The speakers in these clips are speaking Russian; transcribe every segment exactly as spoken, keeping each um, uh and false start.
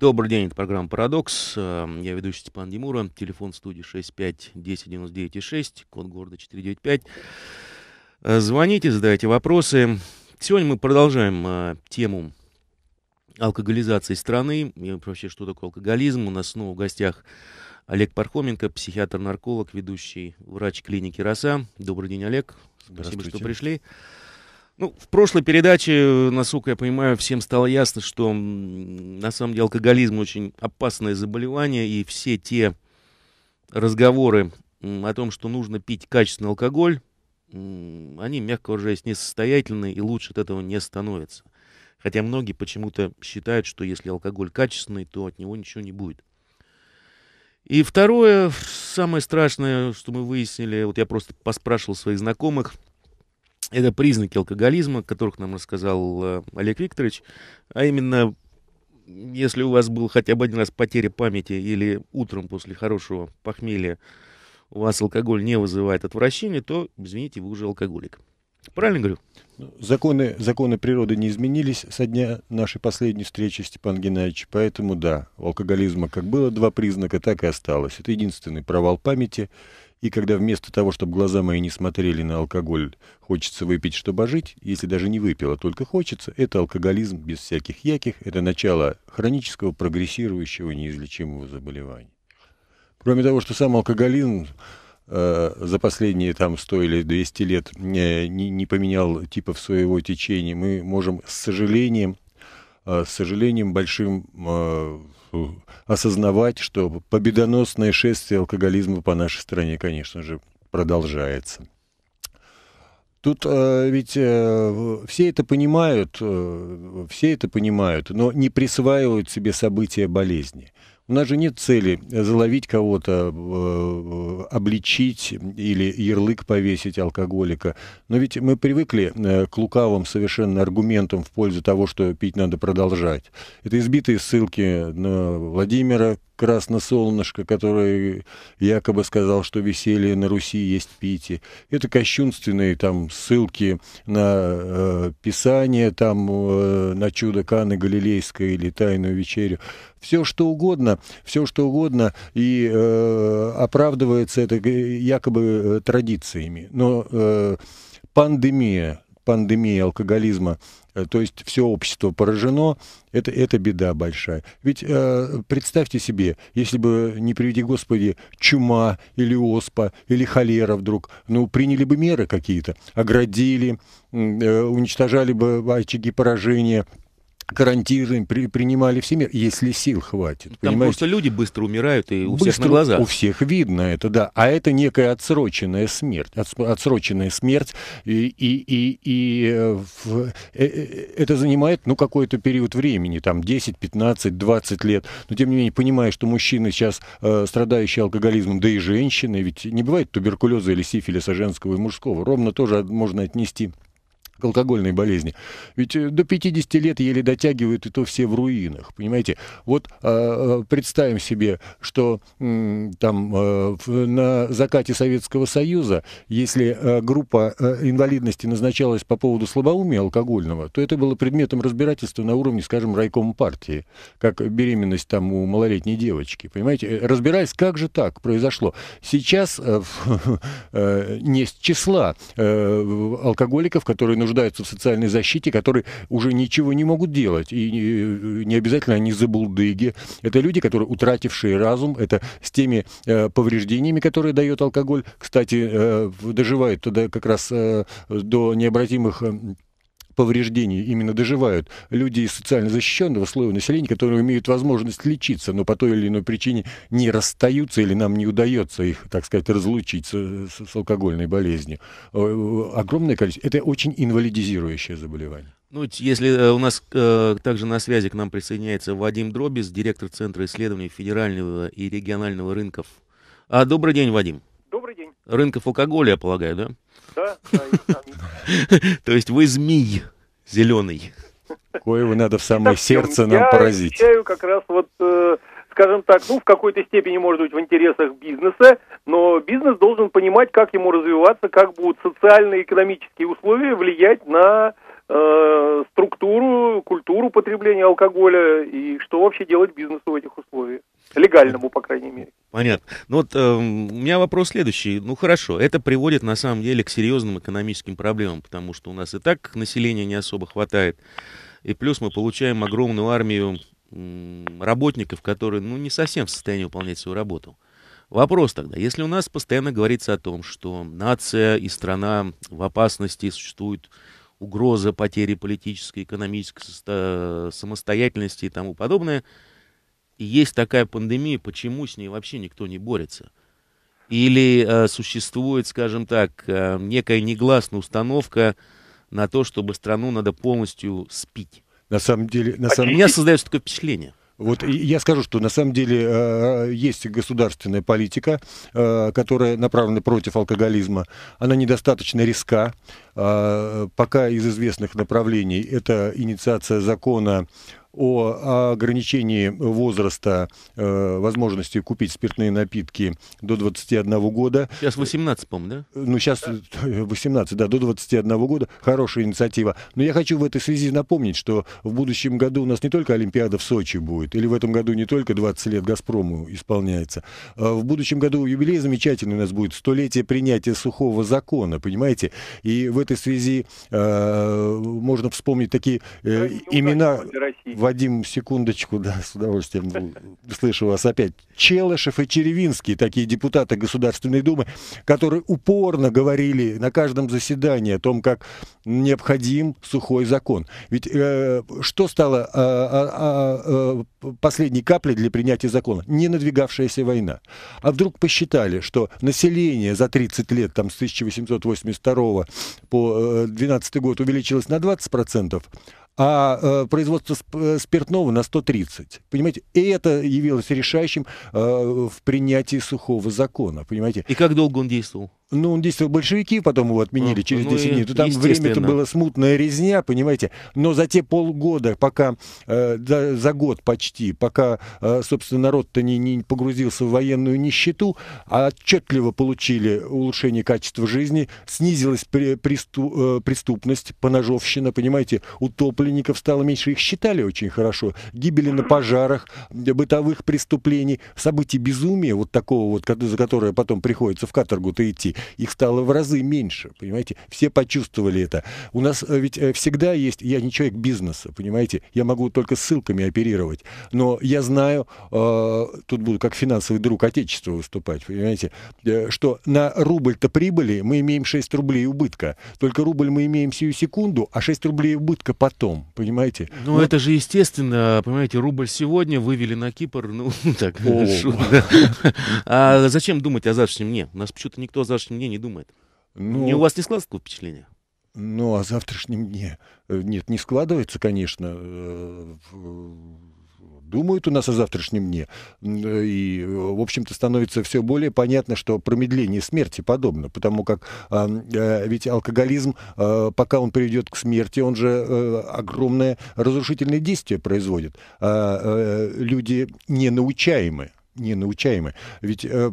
Добрый день, это программа «Парадокс». Я ведущий Степан Демура. Телефон студии шестьдесят пять десять девяносто девять шесть, код города четыреста девяносто пять. Звоните, задавайте вопросы. Сегодня мы продолжаем тему алкоголизации страны. И вообще, что такое алкоголизм? У нас снова в гостях Олег Пархоменко, психиатр-нарколог, ведущий врач клиники «Роса». Добрый день, Олег. Спасибо, что пришли. Ну, в прошлой передаче, насколько я понимаю, всем стало ясно, что на самом деле алкоголизм очень опасное заболевание, и все те разговоры о том, что нужно пить качественный алкоголь, они, мягко выражаясь, несостоятельны, и лучше от этого не становится. Хотя многие почему-то считают, что если алкоголь качественный, то от него ничего не будет. И второе, самое страшное, что мы выяснили, вот я просто поспрашивал своих знакомых, это признаки алкоголизма, о которых нам рассказал Олег Викторович. А именно, если у вас был хотя бы один раз потеря памяти или утром после хорошего похмелья у вас алкоголь не вызывает отвращения, то, извините, вы уже алкоголик. Правильно говорю? Законы, законы природы не изменились со дня нашей последней встречи, Степан Геннадьевич. Поэтому, да, у алкоголизма как было два признака, так и осталось. Это единственный провал памяти. И когда вместо того, чтобы глаза мои не смотрели на алкоголь, хочется выпить, чтобы жить, если даже не выпила, только хочется, это алкоголизм без всяких яких, это начало хронического, прогрессирующего, неизлечимого заболевания. Кроме того, что сам алкоголизм э, за последние там, сто или двести лет э, не, не поменял типов своего течения, мы можем с сожалением, э, с сожалением большим... Э, осознавать, что победоносное шествие алкоголизма по нашей стране, конечно же, продолжается. Тут э, ведь э, все это понимают, э, все это понимают, но не присваивают себе события болезни. У нас же нет цели заловить кого-то, э, обличить или ярлык повесить алкоголика. Но ведь мы привыкли э, к лукавым совершенно аргументам в пользу того, что пить надо продолжать. Это избитые ссылки на Владимира Красное Солнышко, который якобы сказал, что веселье на Руси есть пите. Это кощунственные там ссылки на э, Писание, там э, на чудо Каны Галилейской или Тайную вечерю. Все что угодно, все что угодно, и э, оправдывается это якобы традициями. Но э, пандемия, пандемия алкоголизма, то есть все общество поражено, это, это беда большая. Ведь э, представьте себе, если бы, не приведи Господи, чума или оспа или холера вдруг, ну, приняли бы меры какие-то, оградили, э, уничтожали бы очаги поражения, карантин при, принимали все меры, если сил хватит. Там понимаете? Просто люди быстро умирают, и у быстро, всех на глазах. У всех видно это, да. А это некая отсроченная смерть. Отсроченная смерть. И, и, и, и в, это занимает ну, какой-то период времени, там десять, пятнадцать, двадцать лет. Но тем не менее, понимая, что мужчины сейчас э, страдающие алкоголизмом, да и женщины, ведь не бывает туберкулеза или сифилиса женского и мужского. Ровно тоже можно отнести к алкогольной болезни. Ведь до пятидесяти лет еле дотягивают, и то все в руинах. Понимаете? Вот э, представим себе, что э, там э, на закате Советского Союза, если э, группа э, инвалидности назначалась по поводу слабоумия алкогольного, то это было предметом разбирательства на уровне, скажем, райкома партии, как беременность там у малолетней девочки. Понимаете? Разбирались, как же так произошло. Сейчас э, э, не с числа э, алкоголиков, которые нужны нуждаются в социальной защите, которые уже ничего не могут делать. И не, не обязательно они забулдыги. Это люди, которые утратившие разум, это с теми э, повреждениями, которые дает алкоголь. Кстати, э, доживают тогда как раз э, до необратимых э, повреждений, именно доживают люди из социально защищенного слоя населения, которые имеют возможность лечиться, но по той или иной причине не расстаются или нам не удается их, так сказать, разлучить с, с, с алкогольной болезнью. Огромное количество. Это очень инвалидизирующее заболевание. Ну, если у нас э, также на связи к нам присоединяется Вадим Дробис, директор Центра исследований федерального и регионального рынков. А, добрый день, Вадим. Добрый день. Рынков алкоголя, я полагаю, да? Да, да. То есть вы змей зеленый. Коего надо в самое сердце нам поразить. Я отвечаю как раз вот, скажем так, ну в какой-то степени, может быть, в интересах бизнеса, но бизнес должен понимать, как ему развиваться, как будут социально-экономические условия влиять на э, структуру, культуру потребления алкоголя и что вообще делать бизнесу в этих условиях. Легальному, по крайней мере. Понятно. Ну вот э, у меня вопрос следующий. Ну хорошо, это приводит на самом деле к серьезным экономическим проблемам, потому что у нас и так населения не особо хватает. И плюс мы получаем огромную армию работников, которые ну, не совсем в состоянии выполнять свою работу. Вопрос тогда, если у нас постоянно говорится о том, что нация и страна в опасности, существует угроза потери политической, экономической самостоятельности и тому подобное, и есть такая пандемия, почему с ней вообще никто не борется? Или э, существует, скажем так, э, некая негласная установка на то, чтобы страну надо полностью спить? На самом деле, на самом... У меня создается такое впечатление. Вот я скажу, что на самом деле есть государственная политика, которая направлена против алкоголизма. Она недостаточно резка. Пока из известных направлений это инициация закона о ограничении возраста, э, возможности купить спиртные напитки до двадцати одного года. Сейчас восемнадцать, по-моему, да? Ну, сейчас восемнадцать, да, до двадцати одного года. Хорошая инициатива. Но я хочу в этой связи напомнить, что в будущем году у нас не только Олимпиада в Сочи будет, или в этом году не только двадцать лет «Газпрому» исполняется. В будущем году юбилей замечательный у нас будет, столетие принятия сухого закона, понимаете? И в этой связи э, можно вспомнить такие э, имена... Вадим, секундочку, да, с удовольствием слышу вас опять. Челышев и Черевинские, такие депутаты Государственной Думы, которые упорно говорили на каждом заседании о том, как необходим сухой закон. Ведь э, что стало э, э, последней каплей для принятия закона? Не надвигавшаяся война. А вдруг посчитали, что население за тридцать лет, там, с тысяча восемьсот восемьдесят второго по двенадцатый год увеличилось на двадцать процентов, а э, производство сп- спиртного на сто тридцать. Понимаете? И это явилось решающим э, в принятии сухого закона. Понимаете? И как долго он действовал? Ну, он действовал большевики, потом его отменили а, через ну десять лет. Там время-то было смутная резня, понимаете. Но за те полгода, пока, э, да, за год почти, пока, э, собственно, народ-то не, не погрузился в военную нищету, а отчетливо получили улучшение качества жизни, снизилась при, присту, э, преступность, поножовщина, понимаете. Утопленников стало меньше, их считали очень хорошо. Гибели на пожарах, бытовых преступлений, событий безумия, вот такого вот, за которое потом приходится в каторгу-то идти, их стало в разы меньше, понимаете? Все почувствовали это. У нас ведь всегда есть... Я не человек бизнеса, понимаете? Я могу только ссылками оперировать. Но я знаю, э, тут буду как финансовый друг Отечества выступать, понимаете, э, что на рубль-то прибыли мы имеем шесть рублей убытка. Только рубль мы имеем сию секунду, а шесть рублей убытка потом, понимаете? Ну, вот. Это же естественно, понимаете, рубль сегодня вывели на Кипр, ну, так, шутка. А зачем думать о завтрашнем дне? У нас почему-то никто о завтрашнем мне не думает. Ну, не у вас не складывается такое впечатление? Ну, о завтрашнем дне. Нет, не складывается, конечно. Думают у нас о завтрашнем дне. И, в общем-то, становится все более понятно, что промедление смерти подобно. Потому как э, ведь алкоголизм, э, пока он приведет к смерти, он же э, огромное разрушительное действие производит. А, э, люди не научаемы. Не научаемы. Ведь э,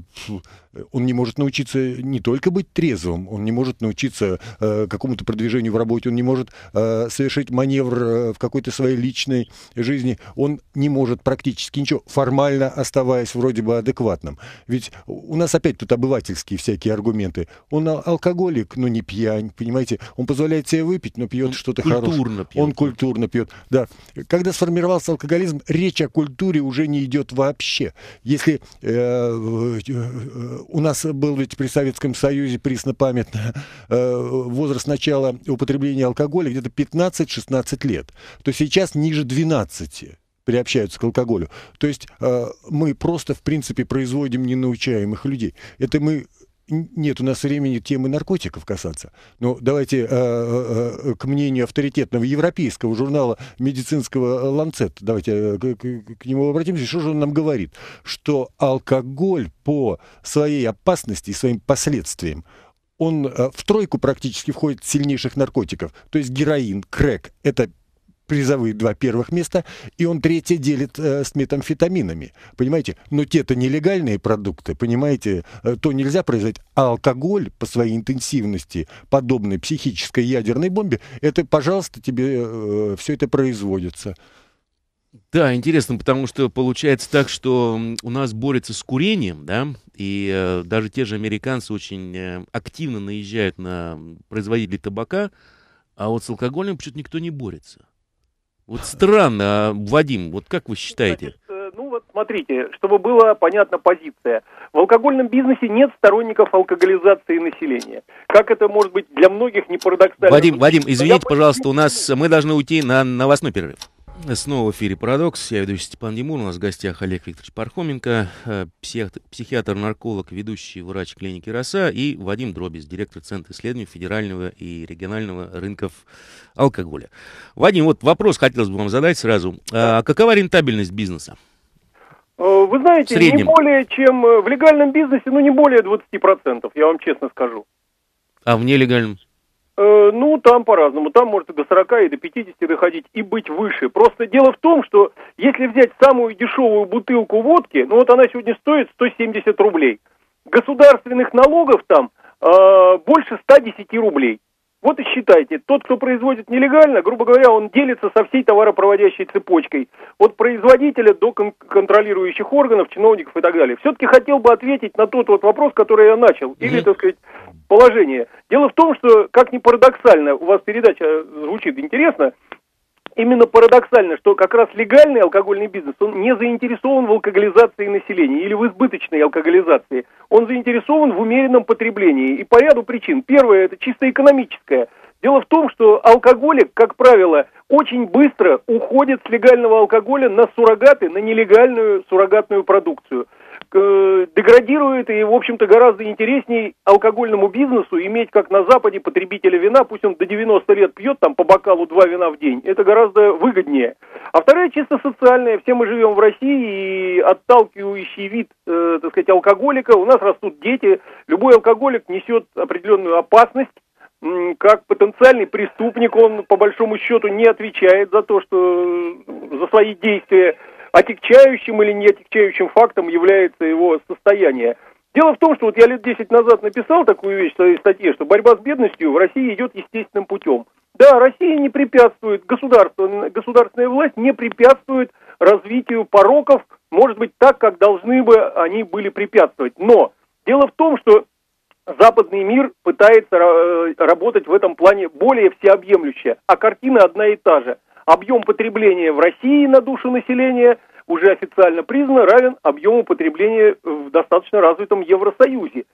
он не может научиться не только быть трезвым, он не может научиться э, какому-то продвижению в работе, он не может э, совершить маневр э, в какой-то своей личной жизни, он не может практически ничего, формально оставаясь вроде бы адекватным. Ведь у нас опять тут обывательские всякие аргументы. Он алкоголик, но не пьянь, понимаете? Он позволяет себе выпить, но пьет что-то хорошее. Он культурно пьет. Да. Когда сформировался алкоголизм, речь о культуре уже не идет вообще. Если э, э, э, у нас был ведь при Советском Союзе преснопамятно э, возраст начала употребления алкоголя где-то пятнадцать-шестнадцать лет, то сейчас ниже двенадцати приобщаются к алкоголю. То есть э, мы просто, в принципе, производим ненаучаемых людей. Это мы... Нет у нас времени темы наркотиков касаться. Но давайте э, э, к мнению авторитетного европейского журнала медицинского Lancet, давайте э, к, к нему обратимся. Что же он нам говорит? Что алкоголь по своей опасности и своим последствиям, он э, в тройку практически входит сильнейших наркотиков. То есть героин, крэк, это призовые два первых места, и он третье делит э, с метамфетаминами, понимаете? Но те-то нелегальные продукты, понимаете, э, то нельзя производить. А алкоголь по своей интенсивности, подобной психической ядерной бомбе, это, пожалуйста, тебе э, все это производится. Да, интересно, потому что получается так, что у нас борются с курением, да, и э, даже те же американцы очень э, активно наезжают на производителей табака, а вот с алкоголем почему-то никто не борется. Вот странно, Вадим, вот как вы считаете? Значит, ну вот смотрите, чтобы была понятна позиция. В алкогольном бизнесе нет сторонников алкоголизации населения. Как это может быть для многих не парадоксально? Вадим, Вадим, извините, пожалуйста, у нас мы должны уйти на новостной перерыв. Снова в эфире «Парадокс». Я ведущий Степан Демура. У нас в гостях Олег Викторович Пархоменко, психиатр-нарколог, ведущий врач клиники «Роса», и Вадим Дробис, директор Центра исследований федерального и регионального рынков алкоголя. Вадим, вот вопрос хотелось бы вам задать сразу. А какова рентабельность бизнеса? Вы знаете, не более чем в легальном бизнесе, ну не более двадцати процентов, я вам честно скажу. А в нелегальном? Ну, там по-разному. Там может и до сорока, и до пятидесяти доходить, и быть выше. Просто дело в том, что если взять самую дешевую бутылку водки, ну вот она сегодня стоит сто семьдесят рублей. Государственных налогов там э, больше сто десять рублей. Вот и считайте, тот, кто производит нелегально, грубо говоря, он делится со всей товаропроводящей цепочкой. От производителя до кон- контролирующих органов, чиновников и так далее. Все-таки хотел бы ответить на тот вот вопрос, который я начал. Или, так сказать, положение. Дело в том, что, как ни парадоксально, у вас передача звучит интересно, именно парадоксально, что как раз легальный алкогольный бизнес, он не заинтересован в алкоголизации населения или в избыточной алкоголизации. Он заинтересован в умеренном потреблении. И по ряду причин. Первое, это чисто экономическое. Дело в том, что алкоголик, как правило, очень быстро уходит с легального алкоголя на суррогаты, на нелегальную суррогатную продукцию. Деградирует, и, в общем-то, гораздо интересней алкогольному бизнесу иметь, как на Западе, потребителя вина, пусть он до девяноста лет пьет там по бокалу два вина в день, это гораздо выгоднее. А вторая чисто социальная, все мы живем в России, и отталкивающий вид, э, так сказать, алкоголика, у нас растут дети, любой алкоголик несет определенную опасность, как потенциальный преступник, он, по большому счету, не отвечает за то, что за свои действия. Отягчающим или не отягчающим фактом является его состояние. Дело в том, что вот я лет десять назад написал такую вещь в своей статье, что борьба с бедностью в России идет естественным путем. Да, Россия не препятствует, государство, государственная власть не препятствует развитию пороков, может быть, так, как должны бы они были препятствовать. Но дело в том, что западный мир пытается работать в этом плане более всеобъемлюще, а картина одна и та же. Объем потребления в России на душу населения уже официально признан равен объему потребления в достаточно развитом Евросоюзе,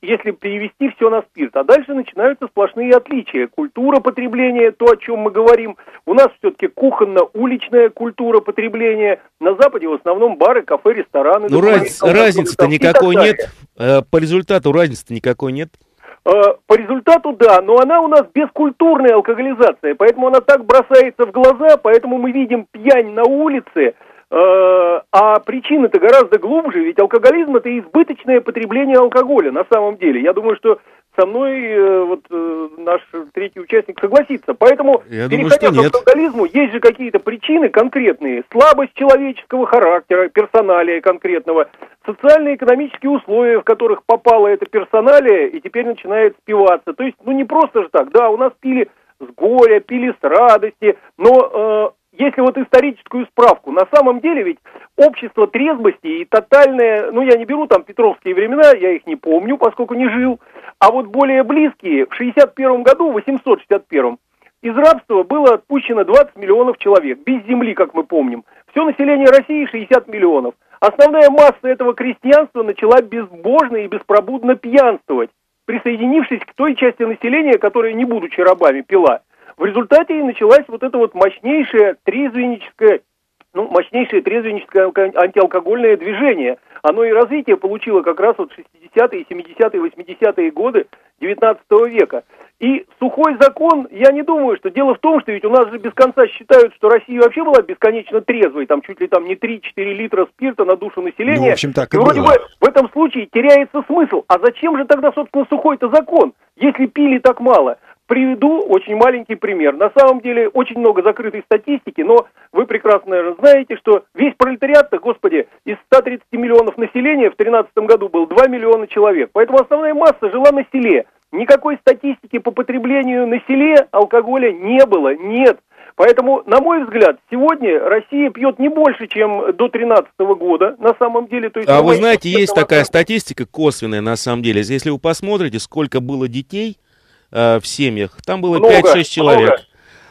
если перевести все на спирт. А дальше начинаются сплошные отличия. Культура потребления, то, о чем мы говорим. У нас все-таки кухонно-уличная культура потребления. На Западе в основном бары, кафе, рестораны. Ну, раз, разницы-то никакой нет. По результату разницы-то никакой нет. По результату, да, но она у нас бескультурная алкоголизация, поэтому она так бросается в глаза, поэтому мы видим пьянь на улице, э, а причины-то гораздо глубже, ведь алкоголизм – это избыточное потребление алкоголя на самом деле. Я думаю, что со мной э, вот э, наш третий участник согласится, поэтому, я переходя думаю, к алкоголизму, есть же какие-то причины конкретные, слабость человеческого характера, персоналия конкретного, социально-экономические условия, в которых попала эта персоналия, и теперь начинает спиваться. То есть, ну не просто же так, да, у нас пили с горя, пили с радости, но э, если вот историческую справку, на самом деле ведь общество трезвости и тотальное, ну я не беру там петровские времена, я их не помню, поскольку не жил, а вот более близкие, в шестьдесят первом году, в восемьсот шестьдесят первом, из рабства было отпущено двадцать миллионов человек, без земли, как мы помним. Все население России шестьдесят миллионов. Основная масса этого крестьянства начала безбожно и беспробудно пьянствовать, присоединившись к той части населения, которая, не будучи рабами, пила. В результате и началась вот эта вот мощнейшая трезвенническая, ну, мощнейшее трезвенническое антиалкогольное движение. Оно и развитие получило как раз вот шестидесятые, семидесятые, восьмидесятые годы девятнадцатого века. И сухой закон, я не думаю, что дело в том, что ведь у нас же без конца считают, что Россия вообще была бесконечно трезвой, там чуть ли там не три-четыре литра спирта на душу населения. Ну, в общем, так и, и вроде было. Бы в этом случае теряется смысл. А зачем же тогда, собственно, сухой-то закон, если пили так мало? Приведу очень маленький пример. На самом деле очень много закрытой статистики, но вы прекрасно, наверное, знаете, что весь пролетариат-то, господи, из ста тридцати миллионов населения в тринадцатом году был два миллиона человек. Поэтому основная масса жила на селе. Никакой статистики по потреблению на селе алкоголя не было, нет. Поэтому, на мой взгляд, сегодня Россия пьет не больше, чем до тринадцатого года, на самом деле. То есть, а вы знаете, есть такая статистика косвенная, на самом деле. Если вы посмотрите, сколько было детей в семьях, там было пять-шесть человек. Много.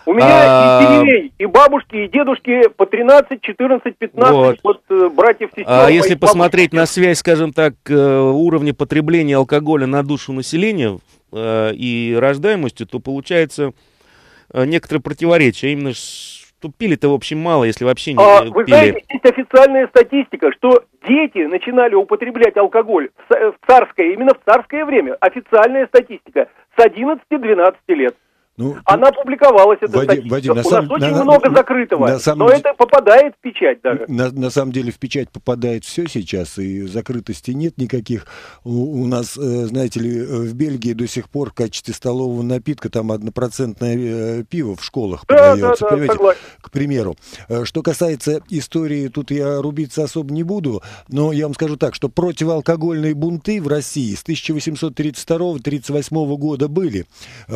У меня а... и деревень, и бабушки, и дедушки по тринадцать, четырнадцать, пятнадцать, вот, вот братьев, сестер. А если посмотреть бабушки на связь, скажем так, уровня потребления алкоголя на душу населения и рождаемости, то получается некоторое противоречие, именно что пили-то, в общем, мало, если вообще не а, пили. Вы знаете, есть официальная статистика, что дети начинали употреблять алкоголь в царское, именно в царское время, официальная статистика, с одиннадцати-двенадцати лет. Ну, она публиковалась, эта Вадим, статистика. Вадим, у нас самом, очень на, много на, закрытого, на самом, но это попадает в печать даже. На, на самом деле в печать попадает все сейчас, и закрытости нет никаких. У, у нас, знаете ли, в Бельгии до сих пор в качестве столового напитка там однопроцентное пиво в школах продается, да, да, понимаете, да, к примеру. Что касается истории, тут я рубиться особо не буду, но я вам скажу так, что противоалкогольные бунты в России с тысяча восемьсот тридцать второго — тридцать восьмого года были,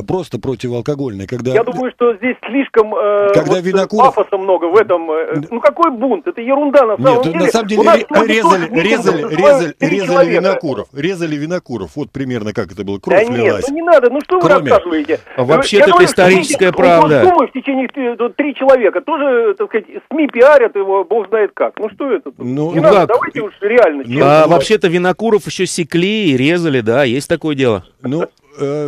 просто противоалкогольные. Когда... Я думаю, что здесь слишком э, когда вот, Винокуров... пафоса много в этом. Э, ну какой бунт? Это ерунда на самом Нет, деле. На самом деле ре- резали, резали, резали, резали Винокуров. Резали Винокуров. Вот примерно как это было. Кровь да лилась. Нет, ну не надо. Ну что Кроме... вы рассказываете? Вообще-то это историческая правда. Я думаю, в течение три человека тоже, так сказать, СМИ пиарят его, бог знает как. Ну что это? Ну, не ну, надо, как? Давайте уж реально. Ну, а вообще-то Винокуров еще секли и резали, да, есть такое дело. Ну...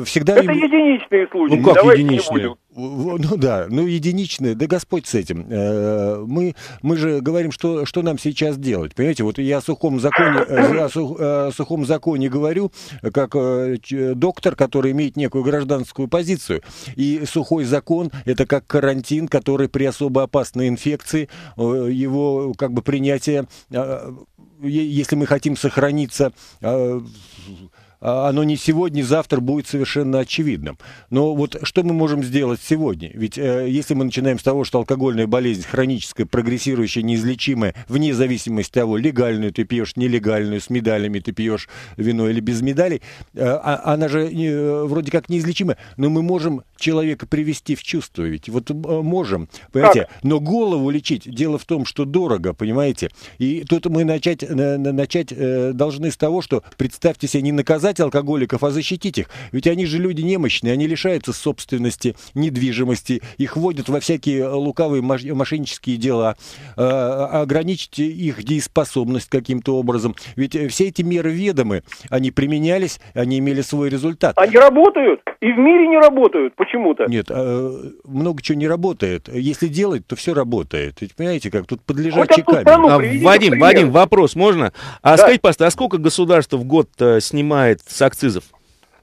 Всегда... Это единичные случаи. Ну как Давайте единичные? Ну да, ну единичные, да Господь с этим. Мы, мы же говорим, что, что нам сейчас делать. Понимаете, вот я о сухом законе, о сух, о сухом законе говорю, как доктор, который имеет некую гражданскую позицию. И сухой закон — это как карантин, который при особо опасной инфекции, его как бы принятие, если мы хотим сохраниться... Оно не сегодня, не завтра будет совершенно очевидным. Но вот что мы можем сделать сегодня? Ведь э, если мы начинаем с того, что алкогольная болезнь хроническая, прогрессирующая, неизлечимая, вне зависимости от того, легальную ты пьешь, нелегальную, с медалями ты пьешь вино или без медалей, э, она же э, вроде как неизлечимая. Но мы можем человека привести в чувство, ведь вот э, можем, понимаете? Но голову лечить, дело в том, что дорого, понимаете? И тут мы начать, э, начать э, должны с того, что представьте себе, не наказать алкоголиков, а защитить их. Ведь они же люди немощные, они лишаются собственности, недвижимости, их вводят во всякие лукавые мошеннические дела, э, ограничить их дееспособность каким-то образом. Ведь все эти меры ведомы, они применялись, они имели свой результат. Они работают, и в мире не работают почему-то. Нет, э, много чего не работает. Если делать, то все работает. Ведь понимаете, как тут подлежать чеками. А, Вадим, Вадим, вопрос можно? А да. Скажите, пожалуйста, а сколько государство в год э, снимает с акцизов?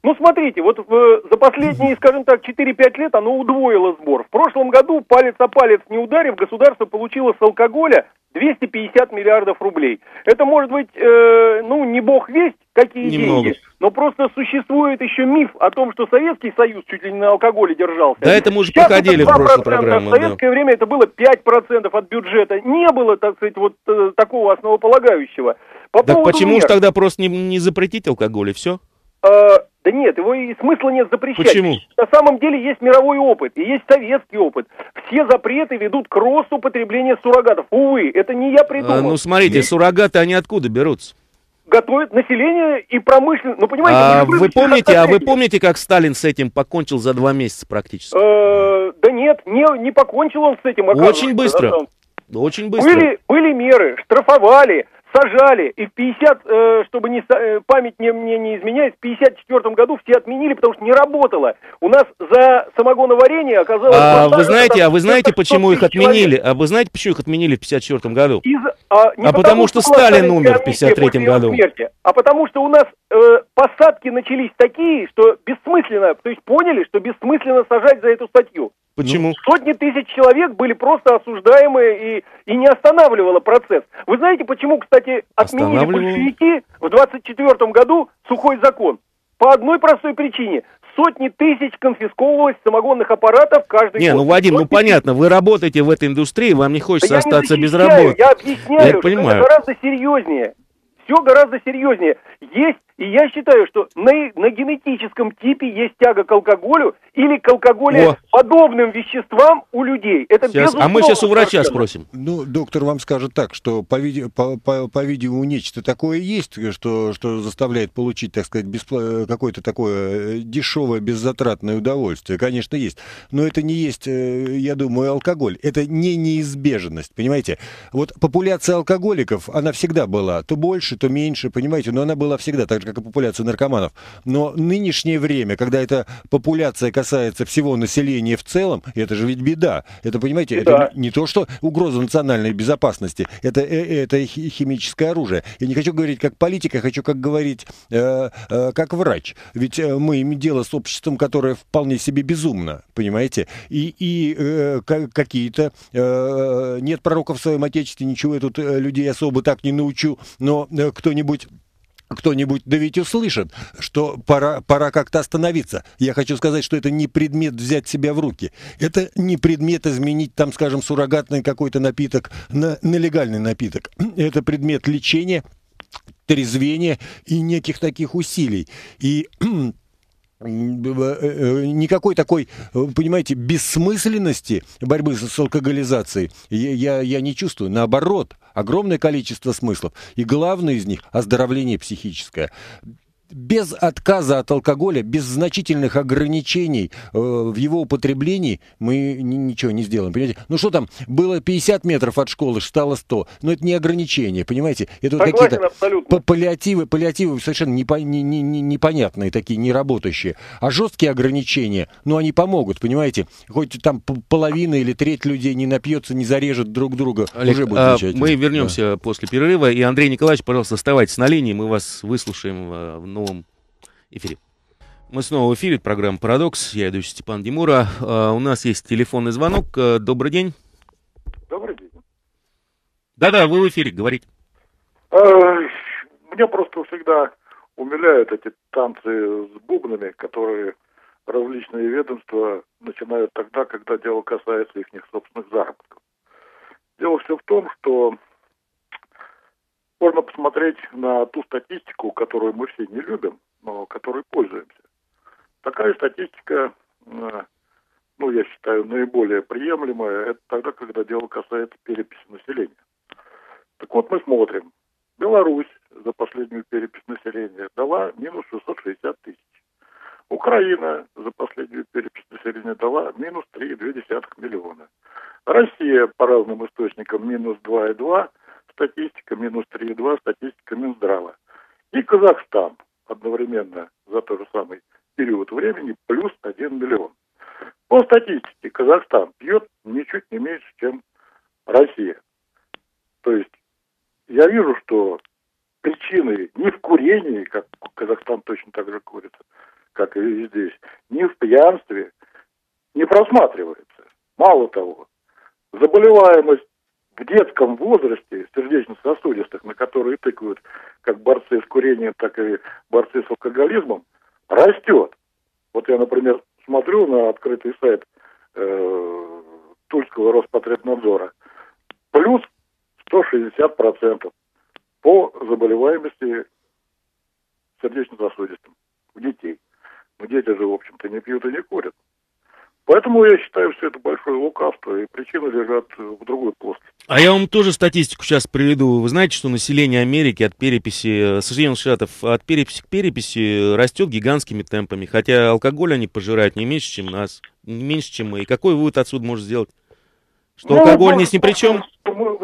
Ну, смотрите, вот э, за последние, скажем так, четыре-пять лет оно удвоило сбор. В прошлом году, палец о палец не ударив, государство получило с алкоголя двести пятьдесят миллиардов рублей. Это может быть, э, ну, не бог весть, какие Немного. деньги, но просто существует еще миф о том, что Советский Союз чуть ли не на алкоголе держался. Да, это мы уже походили в прошлой программе. В советское да. время это было пять процентов от бюджета. Не было, так сказать, вот э, такого основополагающего. По так почему мер... же тогда просто не, не запретить алкоголь и все? А, да нет, его и смысла нет запрещать. Почему? На самом деле есть мировой опыт, и есть советский опыт. Все запреты ведут к росту потребления суррогатов. Увы, это не я придумал. А, ну смотрите, суррогаты, они откуда берутся? Готовят население и промышленность. Ну, понимаете, а вы помните, а вы помните, как Сталин с этим покончил за два месяца практически? А, да нет, не, не покончил он с этим. Очень быстро. Очень быстро. Были, были меры, штрафовали. Сажали, и в пятидесятом, чтобы не, память мне не, не изменяет, в пятьдесят четвёртом году все отменили, потому что не работало. У нас за самогоноварение оказалось... А вы знаете, а вы знаете, почему их отменили? Человек. А вы знаете, почему их отменили в пятьдесят четвёртом году? Из, а а потому, потому что, что Сталин умер в пятьдесят третьем году. Смерти, а потому что у нас э, посадки начались такие, что бессмысленно, то есть поняли, что бессмысленно сажать за эту статью. Почему? Сотни тысяч человек были просто осуждаемые, и, и не останавливало процесс. Вы знаете, почему, кстати, отменили большевики в двадцать четвёртом году сухой закон? По одной простой причине. сотни тысяч конфисковывалось самогонных аппаратов каждый не, год. Не, ну, Вадим, ну, понятно, вы работаете в этой индустрии, вам не хочется да остаться я не защищаю, без работы. Я объясняю, я что понимаю. Это гораздо серьезнее. Все гораздо серьезнее. Есть, и я считаю, что на, на генетическом типе есть тяга к алкоголю или к алкоголю подобным веществам у людей. Это сейчас, а мы сейчас у врача спросим. Ну, доктор вам скажет так, что по, по, по, по видео нечто такое есть, что, что заставляет получить, так сказать, беспл... какое-то такое дешевое, беззатратное удовольствие. Конечно, есть. Но это не есть, я думаю, алкоголь. Это не неизбежность, понимаете? Вот популяция алкоголиков, она всегда была. То больше, то меньше, понимаете? Но она была всегда, так же, как и популяция наркоманов. Но нынешнее время, когда эта популяция касается всего населения в целом, это же ведь беда. Это, понимаете, беда. Это не то, что угроза национальной безопасности, это, это химическое оружие. Я не хочу говорить как политик, я хочу как говорить э, э, как врач. Ведь мы имеем дело с обществом, которое вполне себе безумно, понимаете? И, и э, какие-то... Э, нет пророков в своем отечестве, ничего я тут людей особо так не научу, но кто-нибудь... Кто-нибудь, да ведь услышит, что пора, пора как-то остановиться. Я хочу сказать, что это не предмет взять себя в руки. Это не предмет изменить, там, скажем, суррогатный какой-то напиток на, на легальный напиток. Это предмет лечения, трезвения и неких таких усилий. И... никакой такой, понимаете, бессмысленности борьбы с алкоголизацией я, я, я не чувствую. Наоборот, огромное количество смыслов. И главное из них – оздоровление психическое. Без отказа от алкоголя, без значительных ограничений э, в его употреблении мы ни, ничего не сделаем, понимаете? Ну что там, было пятьдесят метров от школы, стало сто, но это не ограничение, понимаете? Это вот какие-то паллиативы, паллиативы совершенно непо- не, не, не, непонятные такие, не работающие. А жесткие ограничения, ну они помогут, понимаете? Хоть там половина или треть людей не напьется, не зарежет друг друга, Олег, уже будет замечательно. Мы вернемся да. после перерыва, и Андрей Николаевич, пожалуйста, оставайтесь на линии, мы вас выслушаем в новом эфире. Мы снова в эфире, программа «Парадокс». Я ведущий Степан Демура. Uh, у нас есть телефонный звонок. Uh, добрый день. Добрый день. Да-да, вы в эфире, говорите. Uh, меня просто всегда умиляют эти танцы с бубнами, которые различные ведомства начинают тогда, когда дело касается их собственных заработков. Дело все в том, что можно посмотреть на ту статистику, которую мы все не любим, но которой пользуемся. Такая статистика, ну, я считаю, наиболее приемлемая, это тогда, когда дело касается переписи населения. Так вот, мы смотрим. Беларусь за последнюю перепись населения дала минус шестьсот шестьдесят тысяч. Украина за последнюю перепись населения дала минус три целых две десятых миллиона. Россия по разным источникам минус два целых две десятых, статистика минус три целых две десятых, статистика Минздрава. И Казахстан одновременно за тот же самый период времени плюс один миллион. По статистике Казахстан пьет ничуть не меньше, чем Россия. То есть я вижу, что причины не в курении, как Казахстан точно так же курит, как и здесь, не в пьянстве не просматривается. Мало того, заболеваемость в детском возрасте сердечно-сосудистых, на которые тыкают как борцы с курением, так и борцы с алкоголизмом, растет. Вот я, например, смотрю на открытый сайт э, Тульского Роспотребнадзора. Плюс сто шестьдесят процентов по заболеваемости сердечно-сосудистым у детей. Но дети же, в общем-то, не пьют и не курят. Поэтому я считаю, что это большое лукавство, и причины лежат в другой плоскости. А я вам тоже статистику сейчас приведу. Вы знаете, что население Америки от переписи, Соединенных Штатов, от переписи к переписи растет гигантскими темпами, хотя алкоголь они пожирают не меньше, чем нас, не меньше, чем мы. И какой вывод отсюда можно сделать? Что ну, алкоголь не с ним при чем?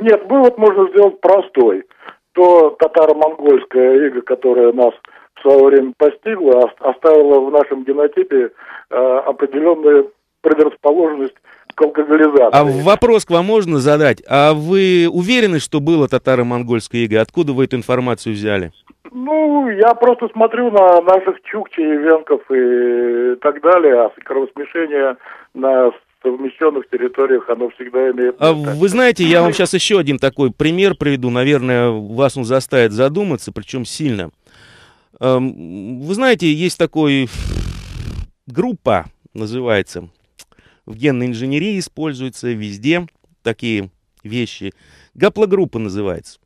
Нет, вывод можно сделать простой. То татаро-монгольская ига, которая нас в свое время постигла, оставила в нашем генотипе э, определенные предрасположенность к алкоголизации. А вопрос к вам можно задать? А вы уверены, что было татаро-монгольское иго? Откуда вы эту информацию взяли? Ну, я просто смотрю на наших чукчей, венков и так далее, а кровосмешение на совмещенных территориях, оно всегда имеет... А вы знаете, я вам сейчас еще один такой пример приведу, наверное, вас он заставит задуматься, причем сильно. Вы знаете, есть такой... группа называется. В генной инженерии используются везде такие вещи. Гаплогруппа называется.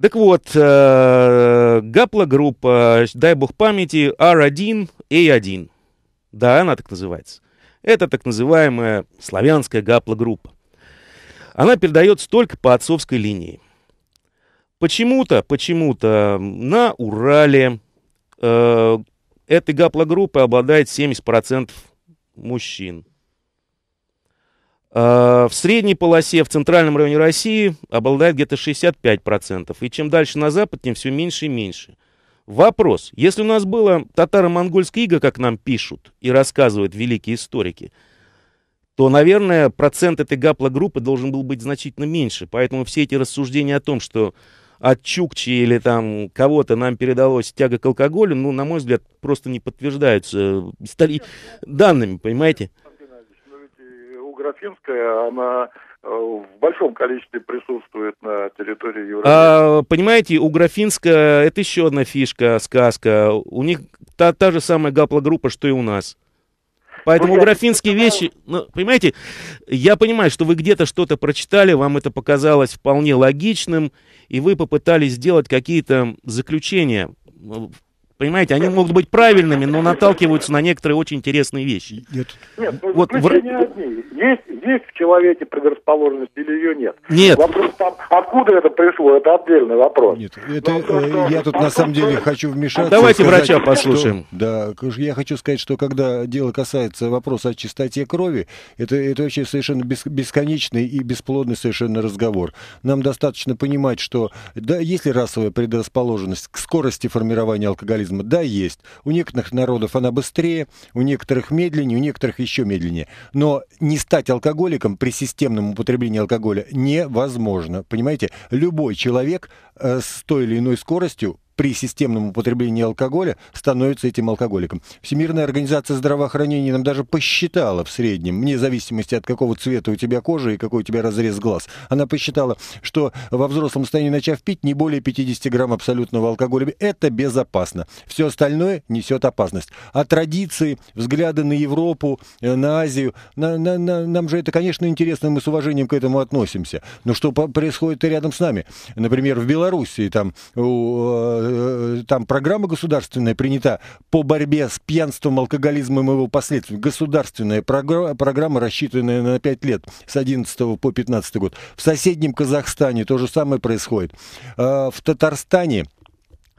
Так вот, э, гаплогруппа, дай бог памяти, эр один, а один. Да, она так называется. Это так называемая славянская гаплогруппа. Она передается только по отцовской линии. Почему-то, почему-то на Урале э, этой гаплогруппы обладает семьдесят процентов мужчин. Э, в средней полосе, в центральном районе России, обладает где-то шестьдесят пять процентов. И чем дальше на запад, тем все меньше и меньше. Вопрос. Если у нас было татаро-монгольское иго, как нам пишут и рассказывают великие историки, то, наверное, процент этой гаплогруппы должен был быть значительно меньше. Поэтому все эти рассуждения о том, что от чукчи или там кого-то нам передалось тяга к алкоголю, ну, на мой взгляд, просто не подтверждаются истори... данными, понимаете? Но ведь уграфинская, она в большом количестве присутствует на территории Европы. А, понимаете, уграфинская — это еще одна фишка, сказка. У них та, та же самая гаплогруппа, что и у нас. Поэтому графинские вещи, ну, понимаете, я понимаю, что вы где-то что-то прочитали, вам это показалось вполне логичным, и вы попытались сделать какие-то заключения. Понимаете, они могут быть правильными, но наталкиваются на некоторые очень интересные вещи. Нет, нет, ну, вот в... есть, есть в человеке предрасположенность или ее нет? Нет. Вопрос там, откуда это пришло, это отдельный вопрос. Нет, это, но, то, что... я тут а на самом деле стоит... хочу вмешаться. Давайте сказать, врача послушаем. Что, да, я хочу сказать, что когда дело касается вопроса о чистоте крови, это, это вообще совершенно бесконечный и бесплодный совершенно разговор. Нам достаточно понимать, что да, есть ли расовая предрасположенность к скорости формирования алкоголизма? Да, есть. У некоторых народов она быстрее, у некоторых медленнее, у некоторых еще медленнее. Но не стать алкоголиком при системном употреблении алкоголя невозможно. Понимаете, любой человек э, с той или иной скоростью при системном употреблении алкоголя становится этим алкоголиком. Всемирная организация здравоохранения нам даже посчитала в среднем, вне зависимости от какого цвета у тебя кожа и какой у тебя разрез глаз, она посчитала, что во взрослом состоянии, начав пить, не более пятидесяти грамм абсолютного алкоголя. Это безопасно. Все остальное несет опасность. А традиции, взгляды на Европу, на Азию, на, на, на, нам же это, конечно, интересно, мы с уважением к этому относимся. Но что происходит и рядом с нами? Например, в Белоруссии там у... там программа государственная принята по борьбе с пьянством, алкоголизмом и его последствиями. Государственная программа, программа, рассчитанная на пять лет, с одиннадцатого по пятнадцатый год. В соседнем Казахстане то же самое происходит. В Татарстане,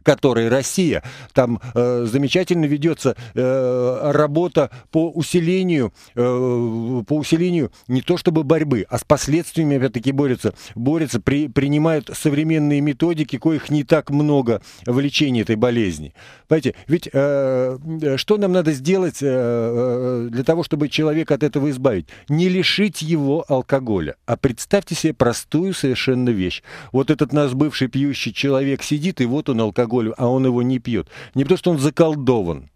которой Россия, там э, замечательно ведется э, работа по усилению, э, по усилению не то чтобы борьбы, а с последствиями опять-таки борются, борются при, принимают современные методики, коих не так много в лечении этой болезни. Понимаете, ведь э, что нам надо сделать э, для того, чтобы человека от этого избавить? Не лишить его алкоголя, а представьте себе простую совершенно вещь. Вот этот наш бывший пьющий человек сидит, и вот он алкоголь, а он его не пьет. Не потому, что он заколдован,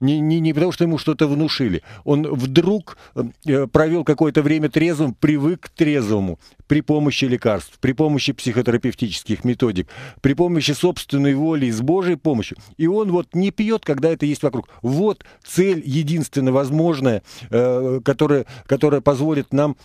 не, не, не потому, что ему что-то внушили. Он вдруг э, провел какое-то время трезвым, привык к трезвому при помощи лекарств, при помощи психотерапевтических методик, при помощи собственной воли и с Божьей помощью. И он вот не пьет, когда это есть вокруг. Вот цель единственно возможная, э, которая, которая позволит нам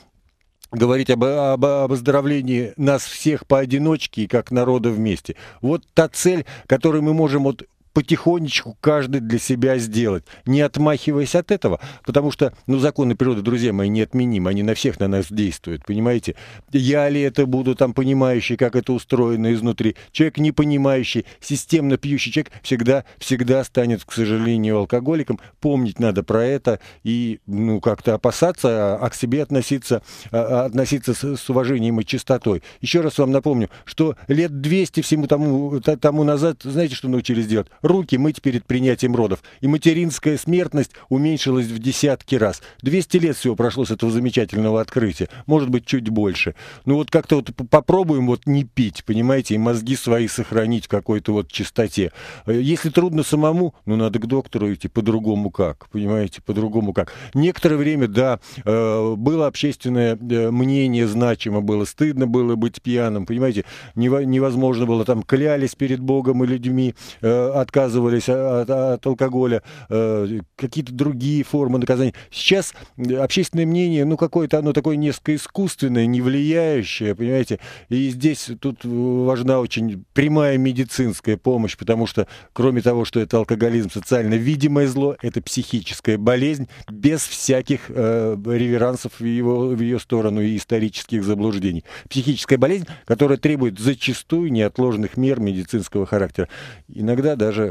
говорить об, об, об оздоровлении нас всех поодиночке и как народа вместе. Вот та цель, которую мы можем вот потихонечку каждый для себя сделать, не отмахиваясь от этого, потому что, ну, законы природы, друзья мои, неотменимы, они на всех на нас действуют, понимаете? Я ли это буду там понимающий, как это устроено изнутри? Человек не понимающий, системно пьющий человек всегда, всегда станет, к сожалению, алкоголиком. Помнить надо про это и, ну, как-то опасаться, а к себе относиться, а, относиться с, с уважением и чистотой. Еще раз вам напомню, что лет двести всему тому, тому назад, знаете, что научились делать? Руки мыть перед принятием родов. И материнская смертность уменьшилась в десятки раз. двести лет всего прошло с этого замечательного открытия. Может быть, чуть больше. Ну вот как-то вот попробуем вот не пить, понимаете, и мозги свои сохранить в какой-то вот чистоте. Если трудно самому, ну надо к доктору идти, по-другому как, понимаете, по-другому как. Некоторое время, да, было общественное мнение, значимо было, стыдно было быть пьяным, понимаете, невозможно было, там клялись перед Богом и людьми, от отказывались от, от алкоголя, э, какие-то другие формы наказания. Сейчас общественное мнение, ну, какое-то оно такое несколько искусственное, не влияющее, понимаете, и здесь тут важна очень прямая медицинская помощь, потому что, кроме того, что это алкоголизм, социально видимое зло, это психическая болезнь, без всяких э, реверансов в, его, в ее сторону и исторических заблуждений. Психическая болезнь, которая требует зачастую неотложных мер медицинского характера, иногда даже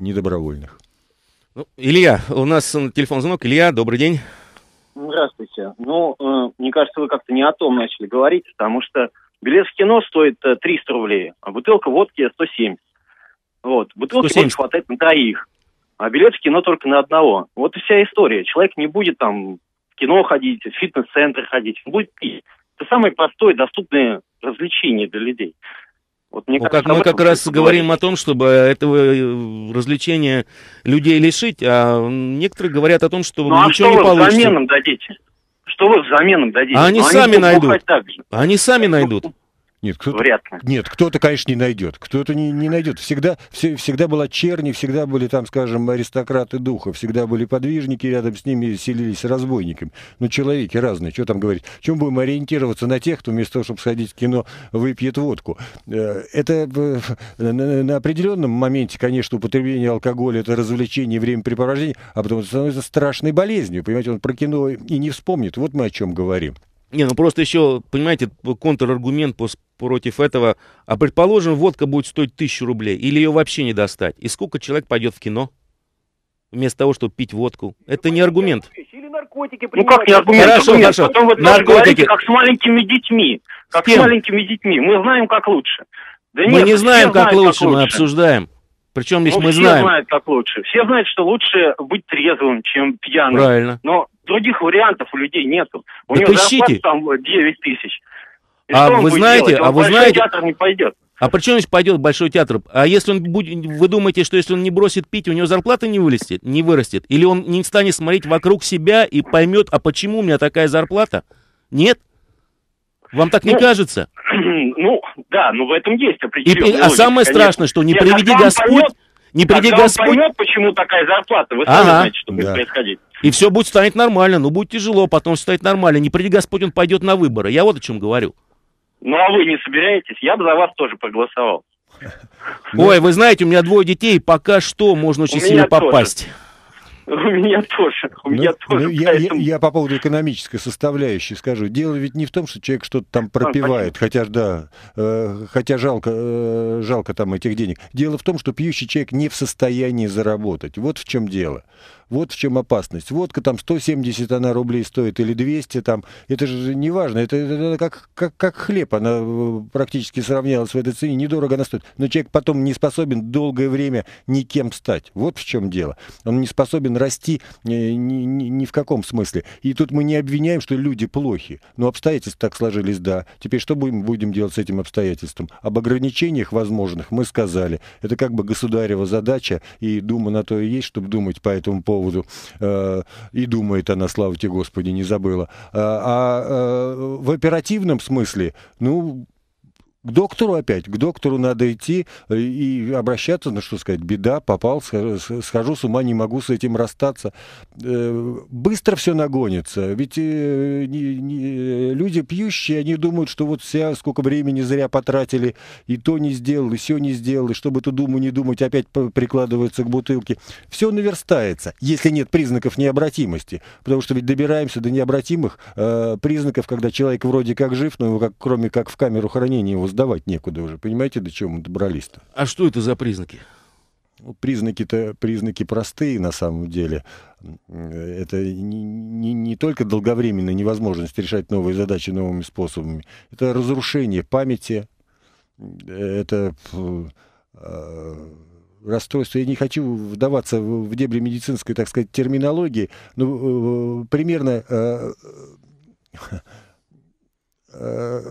недобровольных. Ну, Илья, у нас телефонный звонок. Илья, добрый день. Здравствуйте. Ну, э, мне кажется, вы как-то не о том начали говорить, потому что билет в кино стоит триста рублей, а бутылка водки сто семь. Вот. Бутылки сто семьдесят. Больше хватает на троих, а билет в кино только на одного. Вот и вся история. Человек не будет там в кино ходить, в фитнес-центр ходить, он будет пить. Это самое простое, доступное развлечение для людей. Вот мне ну, кажется, как мы как раз говорим о том, чтобы этого развлечения людей лишить, а некоторые говорят о том, что ну, а ничего что не получится. Ну а что вы взаменом дадите? Что вы взаменом дадите? А они ну, сами они найдут. Они сами найдут. Нет, кто-то, Вряд ли. Нет, кто-то, конечно, не найдет. Кто-то не, не найдет. Всегда, все, всегда была черни, всегда были там, скажем, аристократы духа, всегда были подвижники, рядом с ними селились разбойниками. Ну, человеки разные, что там говорить? Чем будем ориентироваться на тех, кто вместо того, чтобы сходить в кино, выпьет водку? Это на определенном моменте, конечно, употребление алкоголя, это развлечение, времяпрепровождение, а потом это становится страшной болезнью. Понимаете, он про кино и не вспомнит. Вот мы о чем говорим. Не, ну просто еще, понимаете, контраргумент против этого. А предположим, водка будет стоить тысячу рублей, или ее вообще не достать. И сколько человек пойдет в кино вместо того, чтобы пить водку? Это не аргумент. Или наркотики принимают. Ну как не аргумент? Хорошо, аргумент. Хорошо. Потом вы тоже говорите, как с маленькими детьми. Как с, с маленькими детьми. Мы знаем, как лучше. Да нет, мы не знаем, как, знают, лучше, как лучше, мы обсуждаем. Причем здесь ну, мы все знаем. Все знают, как лучше. Все знают, что лучше быть трезвым, чем пьяным. Правильно. Но других вариантов у людей нету. У да него зарплата там девять тысяч. И а вы знаете, а вы знаете, театр не пойдет. А при чем здесь пойдет в большой театр? А если он будет, вы думаете, что если он не бросит пить, у него зарплата не вырастет, не вырастет? Или он не станет смотреть вокруг себя и поймет, а почему у меня такая зарплата? Нет? Вам так ну, не кажется? Ну, да, но в этом есть определенная логика. А самое конечно. страшное, что не Я приведи Господь... Поймет, не приведи Господь... поймет, почему такая зарплата, вы сами ага. знаете, что будет да. происходить. И все будет станет нормально, но будет тяжело, потом все станет нормально. Не приди Господь, он пойдет на выборы. Я вот о чем говорю. Ну, а вы не собираетесь? Я бы за вас тоже проголосовал. Ой, вы знаете, у меня двое детей, пока что можно очень сильно попасть. У меня тоже. У ну, меня тоже ну, я, я, я по поводу экономической составляющей скажу. Дело ведь не в том, что человек что-то там пропивает, хотя, да, э, хотя жалко, э, жалко там этих денег. Дело в том, что пьющий человек не в состоянии заработать. Вот в чем дело. Вот в чем опасность. Водка там сто семьдесят она рублей стоит или двести там. Это же не важно. Это, это как, как, как хлеб. Она практически сравнялась в этой цене. Недорого она стоит. Но человек потом не способен долгое время никем стать. Вот в чем дело. Он не способен расти ни, ни, ни в каком смысле. И тут мы не обвиняем, что люди плохи. Но обстоятельства так сложились, да. Теперь что будем, будем делать с этим обстоятельством? Об ограничениях возможных мы сказали. Это как бы государева задача. И дума на то и есть, чтобы думать по этому поводу. Поводу, э, и думает она, слава тебе Господи, не забыла. А, а в оперативном смысле, ну, к доктору опять, к доктору надо идти и обращаться, ну что сказать, беда, попал, схожу с ума, не могу с этим расстаться. Э, быстро все нагонится, ведь э, не, не, люди пьющие, они думают, что вот вся, сколько времени зря потратили, и то не сделал, и все не сделал, и чтобы эту думу не думать, опять прикладываются к бутылке. Все наверстается, если нет признаков необратимости, потому что ведь добираемся до необратимых э, признаков, когда человек вроде как жив, но его как, кроме как в камеру хранения его сдавать некуда уже. Понимаете, до чего мы добрались-то? А что это за признаки? Ну, признаки-то, признаки простые на самом деле. Это не, не, не только долговременная невозможность решать новые задачи новыми способами. Это разрушение памяти. Это... Э, расстройство. Я не хочу вдаваться в дебри медицинской, так сказать, терминологии. Но э, примерно... Э,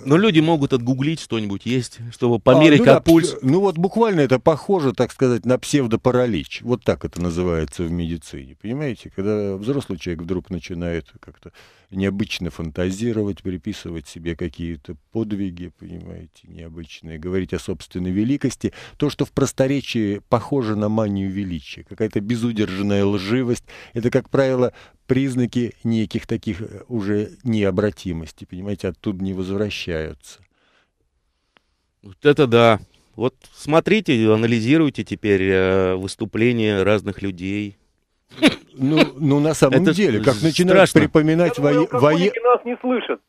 Но люди могут отгуглить что-нибудь, есть, чтобы померить а, ну, да, пульс. Ну вот буквально это похоже, так сказать, на псевдопаралич. Вот так это называется в медицине. Понимаете, когда взрослый человек вдруг начинает как-то необычно фантазировать, приписывать себе какие-то подвиги, понимаете, необычные, говорить о собственной великости. То, что в просторечии похоже на манию величия, какая-то безудержная лживость, это, как правило, признаки неких таких уже необратимости, понимаете, оттуда не возвращаются. Вот это да. Вот смотрите, анализируйте теперь выступления разных людей. Ну, ну на самом это деле, как начинают припоминать военные... Алкоголики нас не слышат.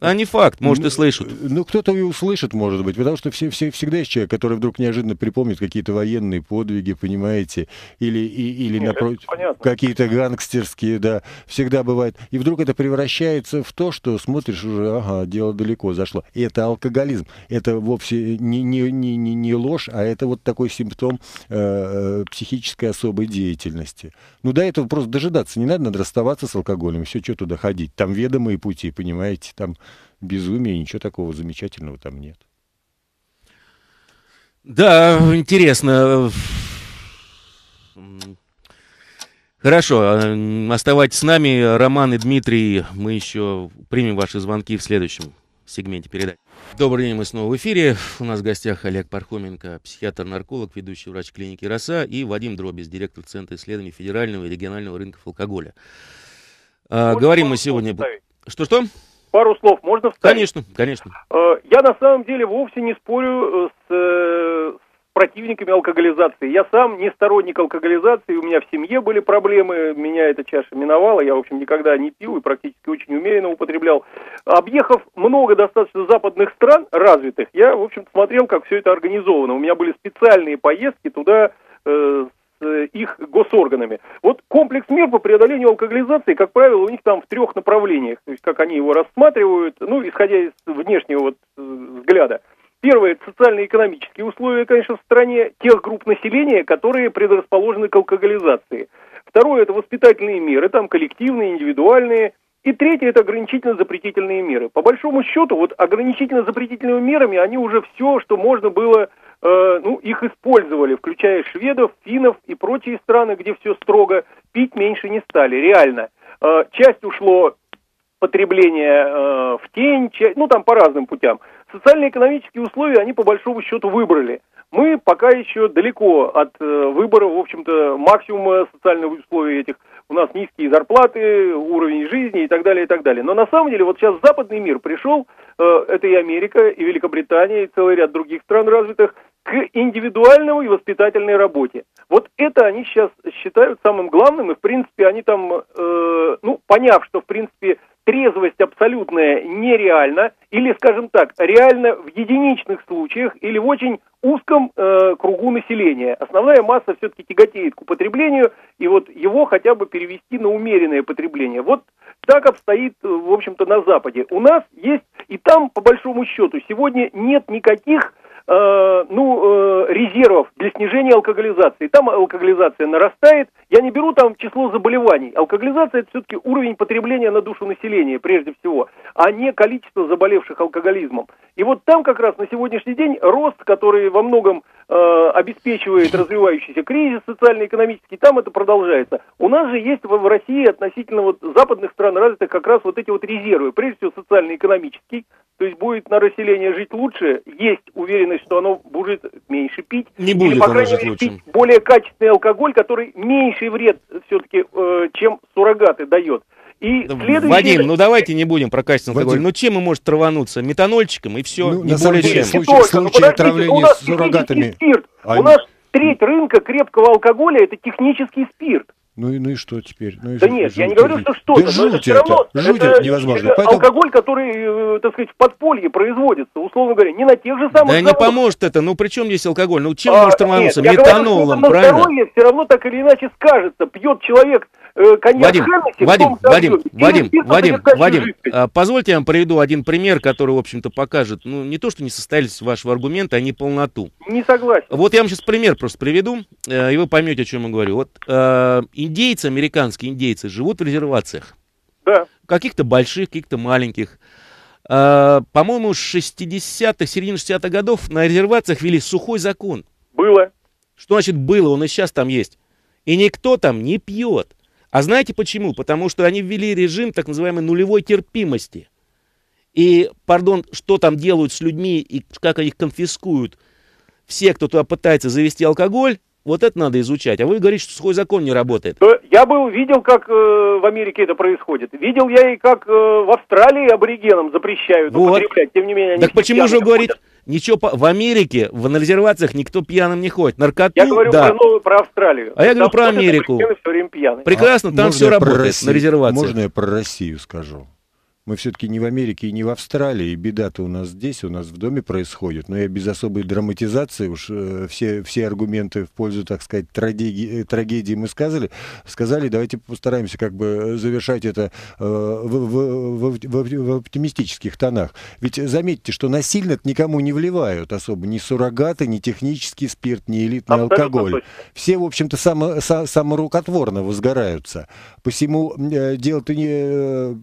А не факт, может, ну, и слышат. Ну, кто-то и услышит, может быть, потому что все, все, всегда есть человек, который вдруг неожиданно припомнит какие-то военные подвиги, понимаете, или, и, или напротив, какие-то гангстерские, да, всегда бывает. И вдруг это превращается в то, что смотришь уже, ага, дело далеко зашло. И это алкоголизм, это вовсе не, не, не, не ложь, а это вот такой симптом э, психической особой деятельности. Ну, до этого просто дожидаться не надо, надо расставаться с алкоголем, все, что туда ходить, там ведомые пути, понимаете, там... безумия, ничего такого замечательного там нет. Да, интересно. Хорошо, оставайтесь с нами. Роман и Дмитрий, мы еще примем ваши звонки в следующем сегменте передачи. Добрый день, мы снова в эфире. У нас в гостях Олег Пархоменко, психиатр-нарколог, ведущий врач клиники «Роса», и Вадим Дробис, директор Центра исследований федерального и регионального рынков алкоголя. А, говорим мы сегодня... Что-что? Пару слов можно вставить? Конечно, конечно. Я на самом деле вовсе не спорю с, с противниками алкоголизации. Я сам не сторонник алкоголизации, у меня в семье были проблемы, меня эта чаша миновала, я, в общем, никогда не пил и практически очень умеренно употреблял. Объехав много достаточно западных стран развитых, я, в общем, смотрел, как все это организовано. У меня были специальные поездки туда э, с их госорганами. Вот комплекс мер по преодолению алкоголизации, как правило, у них там в трех направлениях, то есть как они его рассматривают, ну, исходя из внешнего вот взгляда. Первое, это социально-экономические условия, конечно, в стране тех групп населения, которые предрасположены к алкоголизации. Второе, это воспитательные меры, там коллективные, индивидуальные. И третье, это ограничительно-запретительные меры. По большому счету, вот ограничительно-запретительными мерами они уже все, что можно было... ну, их использовали, включая шведов, финнов и прочие страны, где все строго, пить меньше не стали, реально. Часть ушло потребление в тень, часть, ну, там по разным путям. Социально-экономические условия они, по большому счету, выбрали. Мы пока еще далеко от выбора, в общем-то, максимума социальных условий этих. У нас низкие зарплаты, уровень жизни и так далее, и так далее. Но на самом деле вот сейчас западный мир пришел, это и Америка, и Великобритания, и целый ряд других стран развитых, к индивидуальной и воспитательной работе. Вот это они сейчас считают самым главным, и, в принципе, они там, э, ну, поняв, что, в принципе, трезвость абсолютная нереальна, или, скажем так, реально в единичных случаях или в очень узком э, кругу населения. Основная масса все-таки тяготеет к употреблению, и вот его хотя бы перевести на умеренное потребление. Вот так обстоит, в общем-то, на Западе. У нас есть, и там, по большому счету, сегодня нет никаких... Э, ну, э, резервов для снижения алкоголизации. Там алкоголизация нарастает. Я не беру там число заболеваний. Алкоголизация – это все-таки уровень потребления на душу населения, прежде всего, а не количество заболевших алкоголизмом. И вот там как раз на сегодняшний день рост, который во многом э, обеспечивает развивающийся кризис социально-экономический, там это продолжается. У нас же есть в России относительно вот западных стран развитых как раз вот эти вот резервы. Прежде всего, социально-экономический. То есть будет на население жить лучше, есть уверенность, что оно будет меньше пить. Не будет, или, по крайней мере, пить более качественный алкоголь, который меньший вред все-таки, э, чем суррогаты дает. И следующий... Вадим, ну давайте не будем про качественный алкоголь. Ну чем и может травануться? Метанольчиком и все. Ну, не более чем. Случай, случай отравления с суррогатами. А... У нас треть рынка крепкого алкоголя – это технический спирт. Ну и, ну и что теперь? Ну и да жуть, нет, жуть, я не говорю, жуть. Что что-то, да жуть это все равно жуть это, это невозможно. Это поэтому... алкоголь, который, так сказать, в подполье производится, условно говоря, не на тех же самых... Да заводах. Не поможет это, ну при чем здесь алкоголь? Ну чем а, может тормознуться? Метанолом, говорю, правильно? На здоровье все равно так или иначе скажется, пьет человек... Вадим, Хэнси, Вадим, Вадим, Вадим, Вадим, Вадим, а, позвольте я вам приведу один пример, который, в общем-то, покажет, ну, не то, что не состоялись ваши аргументы, а неполноту. Не согласен. Вот я вам сейчас пример просто приведу, э, и вы поймете, о чем я говорю. Вот э, индейцы, американские индейцы, живут в резервациях. Да. Каких-то больших, каких-то маленьких. э, по-моему, с шестидесятых, середины шестидесятых годов на резервациях ввели сухой закон. Было. Что значит было? Он и сейчас там есть. И никто там не пьет. А знаете почему? Потому что они ввели режим так называемой нулевой терпимости. И, пардон, что там делают с людьми и как их конфискуют все, кто туда пытается завести алкоголь, вот это надо изучать. А вы говорите, что сухой закон не работает. Я был, видел, как э, в Америке это происходит. Видел я и как э, в Австралии аборигенам запрещают вот. употреблять. Тем не менее, они так почему же говорит, ничего по... в Америке, в резервациях никто пьяным не ходит. Наркоту, я говорю да. про, новую, про Австралию. А я говорю там про Америку. Все время пьяные. Прекрасно, а, там все работает Россию? на резервациях. Можно я про Россию скажу? Мы все-таки не в Америке и не в Австралии, и беда-то у нас здесь, у нас в доме происходит. Но я без особой драматизации, уж э, все, все аргументы в пользу, так сказать, трагедии, трагедии мы сказали. Сказали, давайте постараемся как бы завершать это э, в, в, в, в, в оптимистических тонах. Ведь заметьте, что насильно никому не вливают особо ни суррогаты, ни технический спирт, ни элитный алкоголь. Все, в общем-то, само, само, саморукотворно возгораются. Посему э, дело-то не... Э,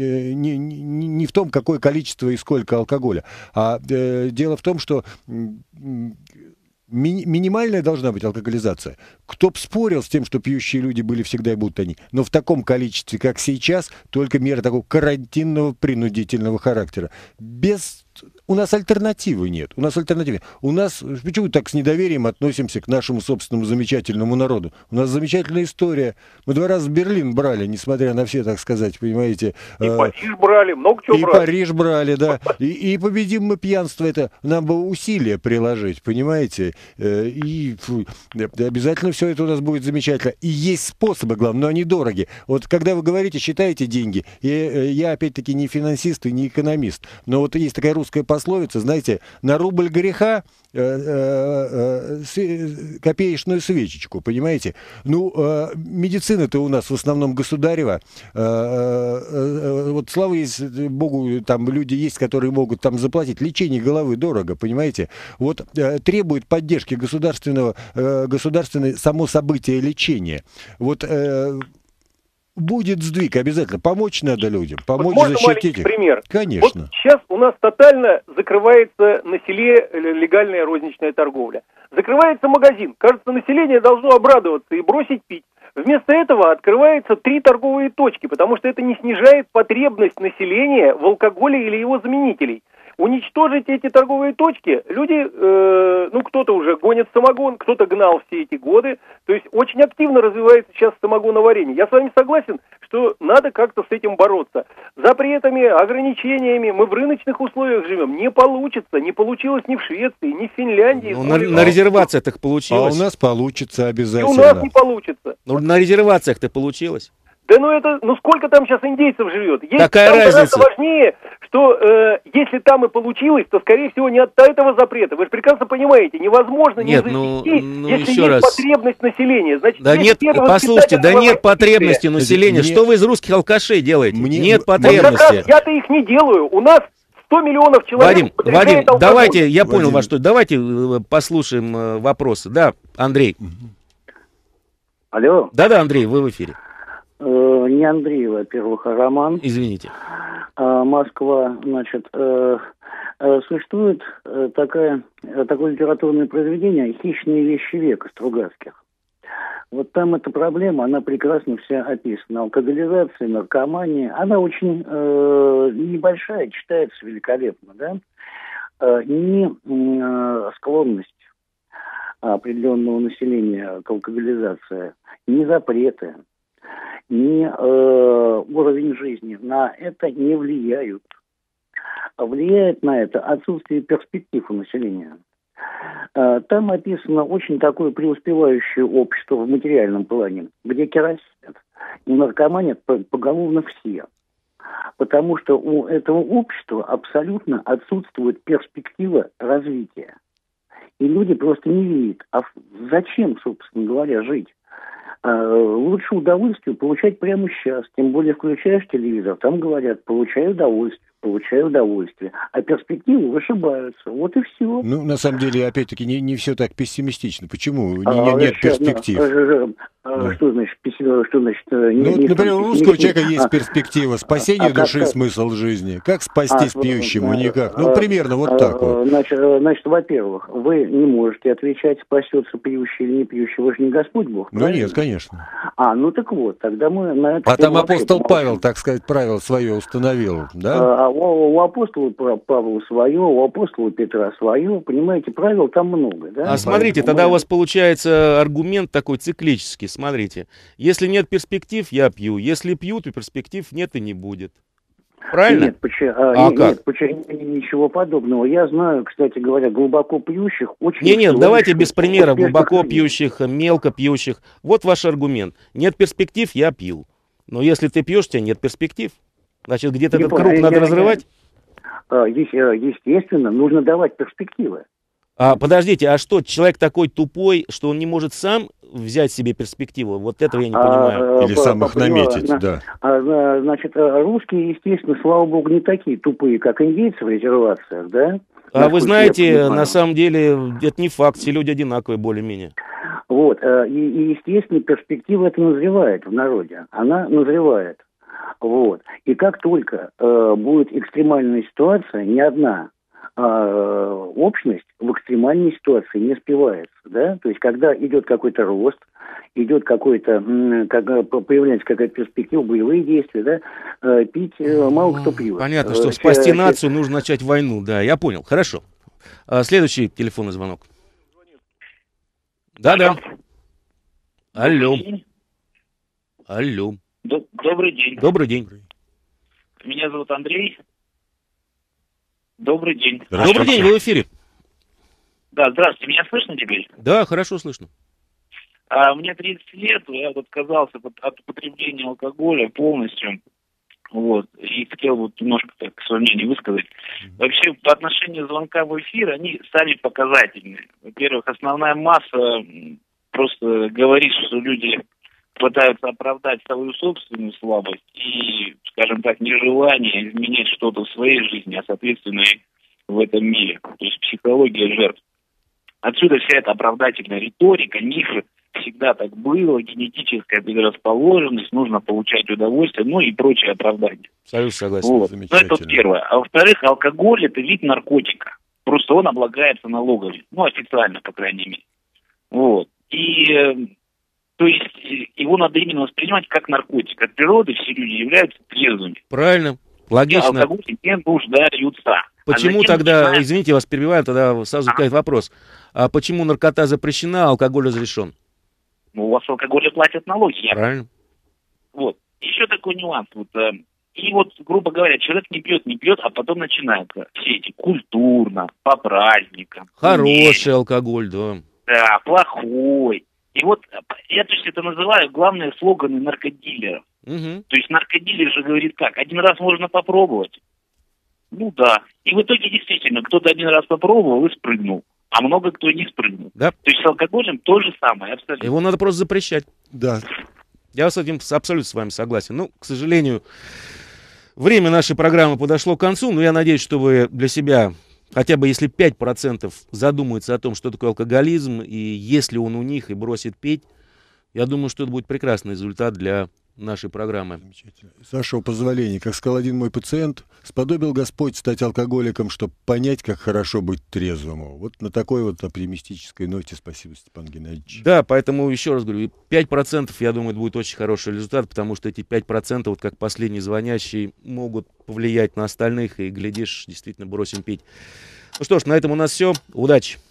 э, Не, не, не в том, какое количество и сколько алкоголя, а э, дело в том, что ми, минимальная должна быть алкоголизация. Кто бы спорил с тем, что пьющие люди были всегда и будут они, но в таком количестве, как сейчас, только меры такого карантинного, принудительного характера. Без... У нас альтернативы нет. У нас альтернативы. У нас почему так с недоверием относимся к нашему собственному замечательному народу? У нас замечательная история. Мы два раза Берлин брали, несмотря на все, так сказать, понимаете. И э... Париж брали, много чего и брали. И Париж брали, да. И, и победим мы пьянство. Это нам бы усилия приложить, понимаете. И фу, обязательно все это у нас будет замечательно. И есть способы, главное, но они дороги. Вот когда вы говорите, считаете деньги. И, я, опять-таки, не финансист и не экономист. Но вот есть такая русская пословица, знаете, на рубль греха э, э, э, копеечную свечечку, понимаете? Ну, э, медицина-то у нас в основном государева. Э, э, вот слава Богу, там люди есть, которые могут там заплатить. Лечение головы дорого, понимаете? Вот э, требует поддержки государственного, э, государственное само событие лечения. Вот э, будет сдвиг обязательно. Помочь надо людям, помочь вот защитить их. Пример. Конечно. Вот сейчас у нас тотально закрывается на селе легальная розничная торговля. Закрывается магазин. Кажется, население должно обрадоваться и бросить пить. Вместо этого открываются три торговые точки, потому что это не снижает потребность населения в алкоголе или его заменителей. Уничтожить эти торговые точки люди, э, ну, кто-то уже гонит самогон, кто-то гнал все эти годы. То есть очень активно развивается сейчас самогоноварение. Я с вами согласен, что надо как-то с этим бороться. Запретами, ограничениями. Мы в рыночных условиях живем. Не получится. Не получилось ни в Швеции, ни в Финляндии. Ну, на, на резервациях-то получилось. А у нас получится обязательно. И у нас не получится. Ну, на резервациях-то получилось. Да ну это, ну сколько там сейчас индейцев живет? Есть, Какая там разница? Важнее, что э, если там и получилось, то, скорее всего, не от этого запрета. Вы же прекрасно понимаете, невозможно нет, не завести, ну, ну, если еще есть раз. потребность населения. Значит, да нет, послушайте, да нет потребности населения. Нет. Что вы из русских алкашей делаете? Мне... Нет потребности. Вот я-то их не делаю. У нас сто миллионов человек Вадим, Вадим, алкоголь. давайте, я Вадим. понял вас, что давайте послушаем вопросы. Да, Андрей. Алло. Да-да, Андрей, вы в эфире. Не Андрей, во-первых, а Роман. Извините. А, Москва, значит, э, э, существует такая, такое литературное произведение «Хищные вещи века» Стругацких. Вот там эта проблема, она прекрасно вся описана. Алкоголизация, наркомания, она очень э, небольшая, читается великолепно, да? Э, не э, склонность определенного населения к алкоголизации, не запреты, не э, уровень жизни на это не влияют. Влияет на это отсутствие перспектив у населения. Э, там описано очень такое преуспевающее общество в материальном плане, где керосинят и наркоманят поголовно все. Потому что у этого общества абсолютно отсутствует перспектива развития. И люди просто не видят, а зачем, собственно говоря, жить? Лучше удовольствие получать прямо сейчас, тем более включаешь телевизор, там говорят, получай удовольствие. получая удовольствие, а перспективы вышибаются. Вот и все. Ну, на самом деле, опять-таки, не, не все так пессимистично. Почему? Не, а, нет еще, перспектив. Ну, да. Что значит, что значит ну, не, вот, не например, у русского человека есть а, перспектива спасения а, души, как, смысл жизни. Как спастись а, пьющему? А, Никак. Ну, примерно а, вот а, так вот. Значит, значит, во-первых, вы не можете отвечать, спасется пьющий или не пьющий. Вы же не Господь Бог. Ну, правильно? Нет, конечно. А, ну так вот, тогда мы на это... А там апостол Павел, так сказать, правило свое установил, да? А, У, у апостола Павла свое, у апостола Петра свое, понимаете, правил там много, да? А поэтому смотрите, тогда мы... у вас получается аргумент такой циклический, смотрите, если нет перспектив, я пью, если пью, то перспектив нет и не будет. Правильно? Нет, почему, а нет, нет почему, ничего подобного. Я знаю, кстати говоря, глубоко пьющих очень... Нет, нет, давайте без примера, глубоко пьющих, мелко пьющих. Вот ваш аргумент. Нет перспектив, я пил. Но если ты пьешь, у тебя нет перспектив. Значит, где-то этот круг надо я, разрывать? Я, я, естественно, нужно давать перспективы. А, подождите, а что, человек такой тупой, что он не может сам взять себе перспективу? Вот этого я не понимаю. А, Или по, сам их по, наметить, на, да. А, значит, русские, естественно, слава богу, не такие тупые, как индейцы в резервациях, да? А на вы знаете, на самом деле, это не факт, все люди одинаковые более-менее. Вот, и, и, естественно, перспектива это назревает в народе, она назревает. Вот. И как только э, будет экстремальная ситуация, ни одна э, общность в экстремальной ситуации не спивается, да? То есть, когда идет какой-то рост, идет какой-то, как, появляется какая-то перспектива, боевые действия, да? Э, пить э, мало кто пьет. Понятно, что спасти нацию нужно начать войну, да, я понял, хорошо. А, следующий телефонный звонок. Да-да. Алло. Алло. Добрый день. Добрый день. Меня зовут Андрей. Добрый день. Добрый день, вы в эфире. Да, здравствуйте. Меня слышно теперь? Да, хорошо слышно. А, мне тридцать лет, я вот отказался от употребления алкоголя полностью. Вот. И хотел вот немножко так свое мнение высказать. Вообще, по отношению звонка в эфир, они сами показательны. Во-первых, основная масса просто говорит, что люди... пытаются оправдать свою собственную слабость и, скажем так, нежелание изменять что-то в своей жизни, а, соответственно, и в этом мире. То есть психология жертв. Отсюда вся эта оправдательная риторика, мифы, всегда так было, генетическая предрасположенность, нужно получать удовольствие, ну и прочее оправдание. Абсолютно согласен, вот. Замечательно. Ну, это первое. А во-вторых, алкоголь – это вид наркотика. Просто он облагается налогами. Ну, официально, по крайней мере. Вот. И... То есть его надо именно воспринимать как наркотик. От природы все люди являются трезвыми. Правильно, логично. А алкоголь не нуждаются. Почему а тогда, начинают... извините, вас перебиваю, тогда сразу возникает а? вопрос. А почему наркота запрещена, а алкоголь разрешен? Ну, у вас в алкоголе платят налоги. Я... Правильно. Вот. Еще такой нюанс. Вот, э, и вот, грубо говоря, человек не пьет, не пьет, а потом начинается все эти культурно, по праздникам. Хороший алкоголь, да. Да, плохой. И вот я то есть, это называю главные слоганы наркодилеров. Угу. То есть наркодилер же говорит как? Один раз можно попробовать. Ну да. И в итоге действительно, кто-то один раз попробовал и спрыгнул. А много кто не спрыгнул. Да. То есть с алкоголем то же самое. Абсолютно. Его надо просто запрещать. Да. Я с этим абсолютно с вами согласен. Ну, к сожалению, время нашей программы подошло к концу. Но я надеюсь, что вы для себя... Хотя бы если пять процентов задумаются о том, что такое алкоголизм, и есть ли он у них, и бросит пить, я думаю, что это будет прекрасный результат для нашей программы. С вашего позволения, как сказал один мой пациент, сподобил Господь стать алкоголиком, чтобы понять, как хорошо быть трезвому. Вот на такой вот оптимистической ноте спасибо, Степан Геннадьевич. Да, поэтому еще раз говорю, пять процентов, я думаю, это будет очень хороший результат, потому что эти пять процентов, вот как последний звонящий, могут повлиять на остальных, и, глядишь, действительно бросим пить. Ну что ж, на этом у нас все. Удачи!